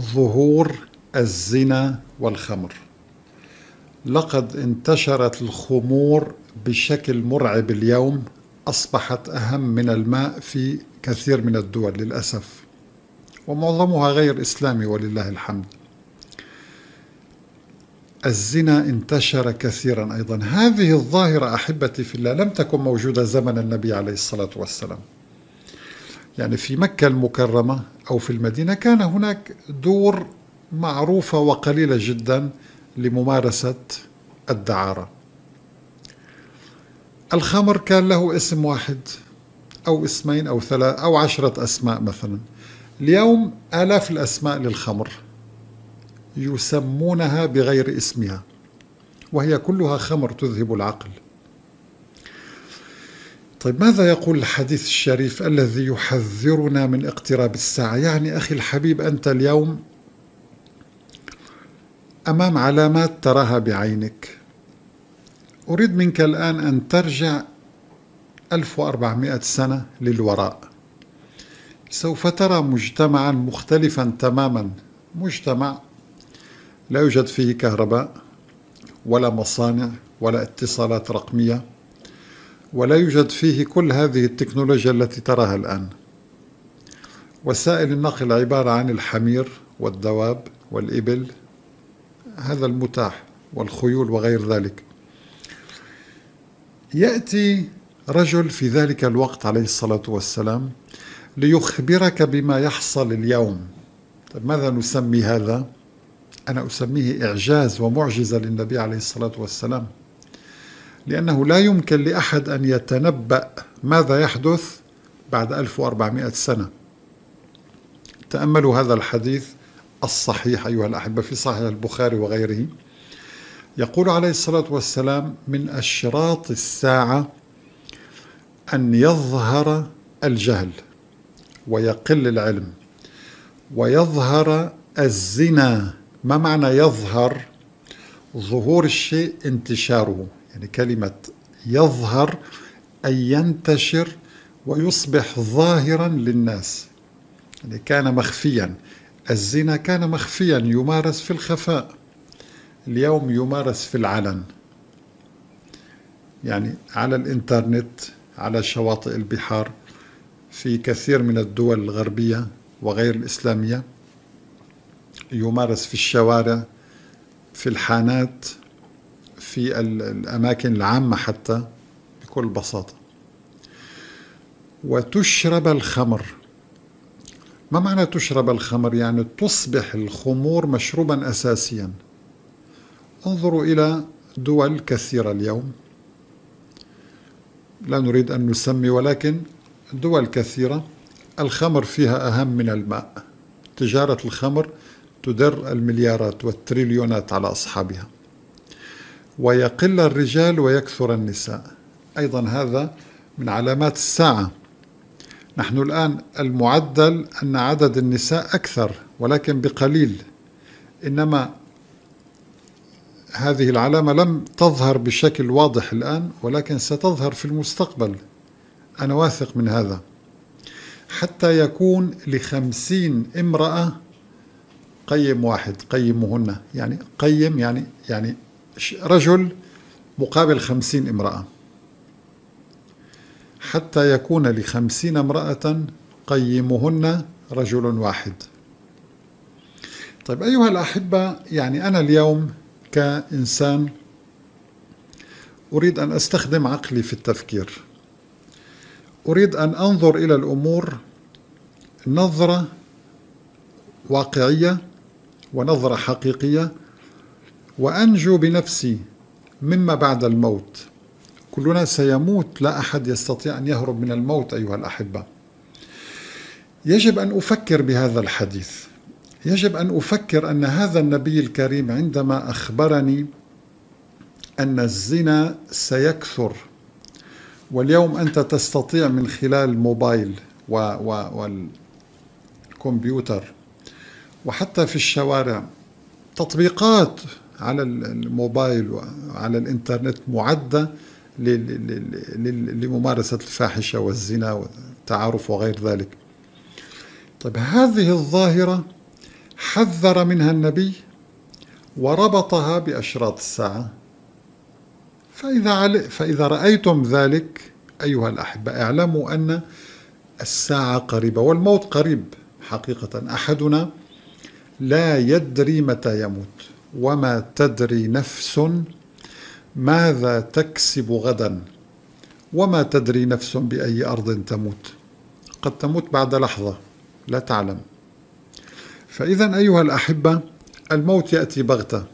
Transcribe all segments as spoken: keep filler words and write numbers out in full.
ظهور الزنا والخمر. لقد انتشرت الخمور بشكل مرعب اليوم، أصبحت أهم من الماء في كثير من الدول للأسف، ومعظمها غير إسلامي ولله الحمد. الزنا انتشر كثيرا أيضا. هذه الظاهرة أحبتي في الله لم تكن موجودة زمن النبي عليه الصلاة والسلام. يعني في مكة المكرمة أو في المدينة كان هناك دور معروفة وقليلة جدا لممارسة الدعارة. الخمر كان له اسم واحد أو اسمين أو ثلاثة أو عشرة أسماء مثلا. اليوم آلاف الأسماء للخمر يسمونها بغير اسمها، وهي كلها خمر تذهب العقل. طيب ماذا يقول الحديث الشريف الذي يحذرنا من اقتراب الساعة؟ يعني أخي الحبيب أنت اليوم أمام علامات تراها بعينك. أريد منك الآن أن ترجع ألف وأربعمائة سنة للوراء، سوف ترى مجتمعا مختلفا تماما، مجتمع لا يوجد فيه كهرباء ولا مصانع ولا اتصالات رقمية، ولا يوجد فيه كل هذه التكنولوجيا التي تراها الآن. وسائل النقل عبارة عن الحمير والدواب والإبل، هذا المتاح، والخيول وغير ذلك. يأتي رجل في ذلك الوقت عليه الصلاة والسلام ليخبرك بما يحصل اليوم. طيب ماذا نسمي هذا؟ أنا أسميه إعجاز ومعجزة للنبي عليه الصلاة والسلام، لأنه لا يمكن لأحد أن يتنبأ ماذا يحدث بعد ألف وأربعمائة سنة. تأملوا هذا الحديث الصحيح أيها الأحبة في صحيح البخاري وغيره. يقول عليه الصلاة والسلام: من أشراط الساعة أن يظهر الجهل ويقل العلم، ويظهر الزنا. ما معنى يظهر؟ ظهور الشيء انتشاره. يعني كلمة يظهر أي ينتشر ويصبح ظاهرا للناس. يعني كان مخفيا، الزنا كان مخفيا يمارس في الخفاء، اليوم يمارس في العلن، يعني على الإنترنت، على شواطئ البحار، في كثير من الدول الغربية وغير الإسلامية، يمارس في الشوارع، في الحانات، في الأماكن العامة حتى بكل بساطة. وتشرب الخمر. ما معنى تشرب الخمر؟ يعني تصبح الخمور مشروبا أساسيا. انظروا إلى دول كثيرة اليوم، لا نريد أن نسمي، ولكن دول كثيرة الخمر فيها أهم من الماء. تجارة الخمر تدر المليارات والتريليونات على أصحابها. ويقل الرجال ويكثر النساء. أيضا هذا من علامات الساعة. نحن الآن المعدل أن عدد النساء أكثر ولكن بقليل، إنما هذه العلامة لم تظهر بشكل واضح الآن ولكن ستظهر في المستقبل، أنا واثق من هذا، حتى يكون لخمسين امرأة قيم واحد. قيمهن يعني قيم يعني يعني رجل مقابل خمسين امرأة، حتى يكون لخمسين امرأة قيمهن رجل واحد. طيب أيها الأحبة، يعني أنا اليوم كإنسان أريد أن أستخدم عقلي في التفكير، أريد أن أنظر إلى الأمور نظرة واقعية ونظرة حقيقية، وأنجو بنفسي مما بعد الموت. كلنا سيموت، لا أحد يستطيع أن يهرب من الموت أيها الأحبة. يجب أن أفكر بهذا الحديث، يجب أن أفكر أن هذا النبي الكريم عندما أخبرني أن الزنا سيكثر، واليوم أنت تستطيع من خلال الموبايل والكمبيوتر وحتى في الشوارع تطبيقات على الموبايل وعلى الإنترنت معدة لممارسة الفاحشة والزنا والتعارف وغير ذلك. طيب هذه الظاهرة حذر منها النبي وربطها بأشراط الساعة. فإذا, فإذا رأيتم ذلك أيها الأحبة اعلموا أن الساعة قريبة والموت قريب حقيقة. أحدنا لا يدري متى يموت، وما تدري نفس ماذا تكسب غدا، وما تدري نفس بأي أرض تموت، قد تموت بعد لحظة لا تعلم. فإذا أيها الأحبة الموت يأتي بغتة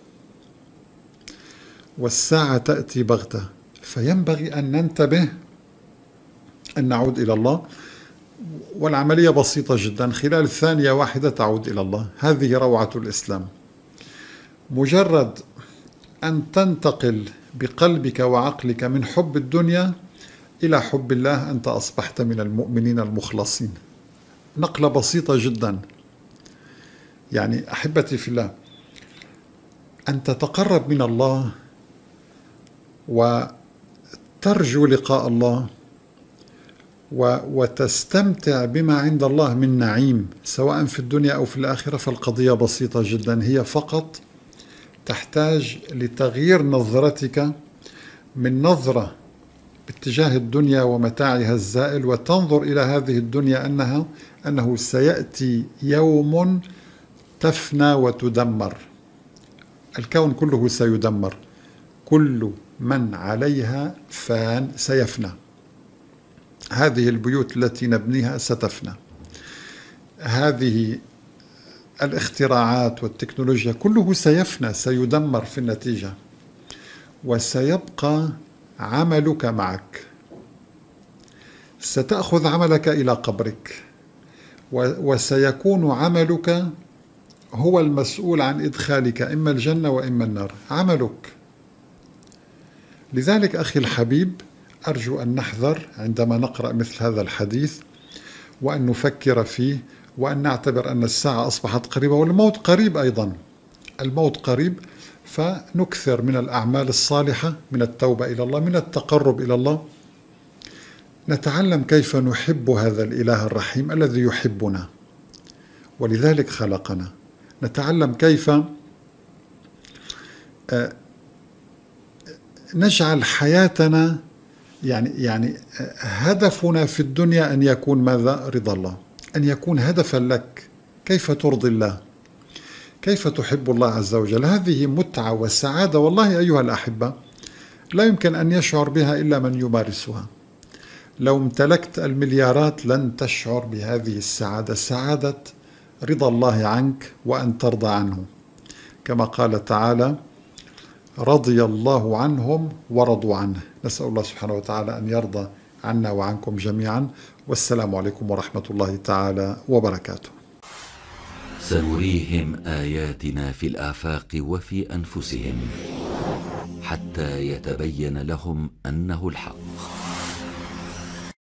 والساعة تأتي بغتة، فينبغي أن ننتبه أن نعود إلى الله، والعملية بسيطة جدا، خلال ثانية واحدة تعود إلى الله. هذه روعة الإسلام، مجرد أن تنتقل بقلبك وعقلك من حب الدنيا إلى حب الله أنت أصبحت من المؤمنين المخلصين. نقلة بسيطة جدا. يعني أحبتي في الله، أن تتقرب من الله وترجو لقاء الله وتستمتع بما عند الله من نعيم سواء في الدنيا أو في الآخرة، فالقضية بسيطة جدا. هي فقط تحتاج لتغيير نظرتك من نظرة باتجاه الدنيا ومتاعها الزائل، وتنظر إلى هذه الدنيا أنها أنه سيأتي يوم تفنى وتدمر، الكون كله سيدمر، كل من عليها فان سيفنى، هذه البيوت التي نبنيها ستفنى، هذه الاختراعات والتكنولوجيا كله سيفنى سيدمر في النتيجة، وسيبقى عملك معك. ستأخذ عملك إلى قبرك، وسيكون عملك هو المسؤول عن إدخالك إما الجنة وإما النار، عملك. لذلك أخي الحبيب أرجو أن نحذر عندما نقرأ مثل هذا الحديث، وأن نفكر فيه، وأن نعتبر أن الساعة أصبحت قريبة والموت قريب أيضا، الموت قريب، فنكثر من الأعمال الصالحة، من التوبة إلى الله، من التقرب إلى الله، نتعلم كيف نحب هذا الإله الرحيم الذي يحبنا ولذلك خلقنا، نتعلم كيف نجعل حياتنا يعني يعني هدفنا في الدنيا أن يكون ماذا؟ رضا الله، أن يكون هدفا لك، كيف ترضي الله، كيف تحب الله عز وجل. هذه متعة وسعادة والله أيها الأحبة لا يمكن أن يشعر بها إلا من يمارسها. لو امتلكت المليارات لن تشعر بهذه السعادة، سعادة رضا الله عنك وأن ترضى عنه، كما قال تعالى رضي الله عنهم ورضوا عنه. نسأل الله سبحانه وتعالى أن يرضى عنا وعنكم جميعا، والسلام عليكم ورحمة الله تعالى وبركاته. سنريهم آياتنا في الآفاق وفي أنفسهم حتى يتبين لهم أنه الحق.